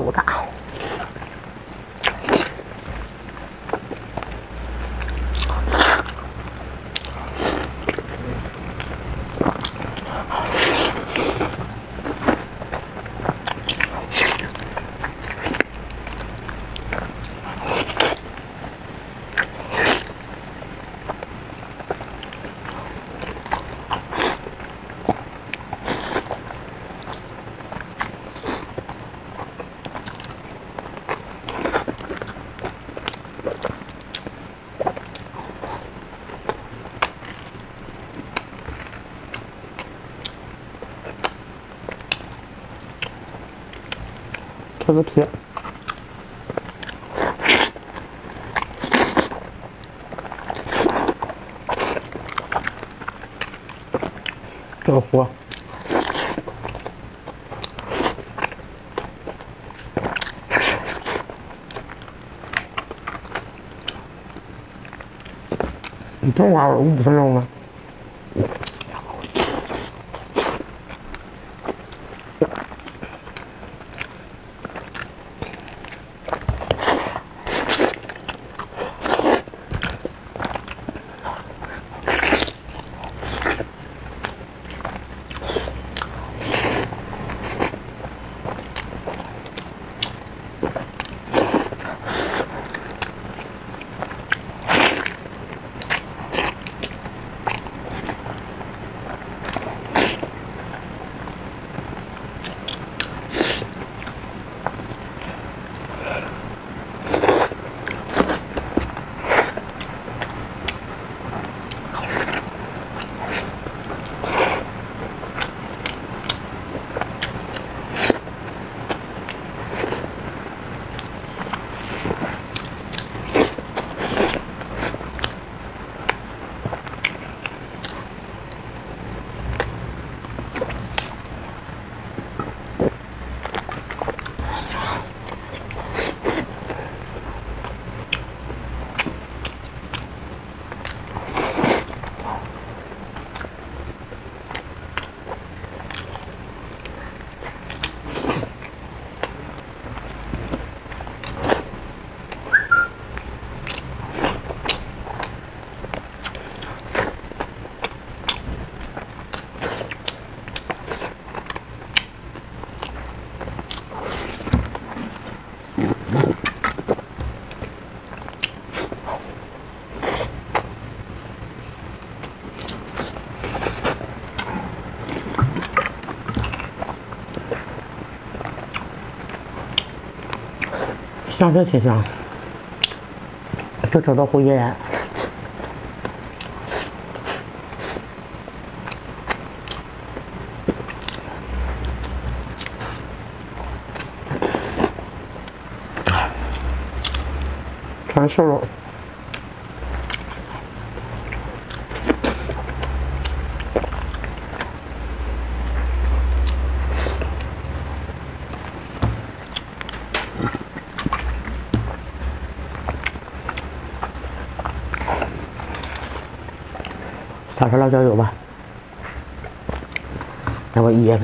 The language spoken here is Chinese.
走的。这个皮。 这个糊，你正玩了5分钟了。 上车挺香，就走到胡一然。 全瘦肉，撒上辣椒油吧，然后一腌。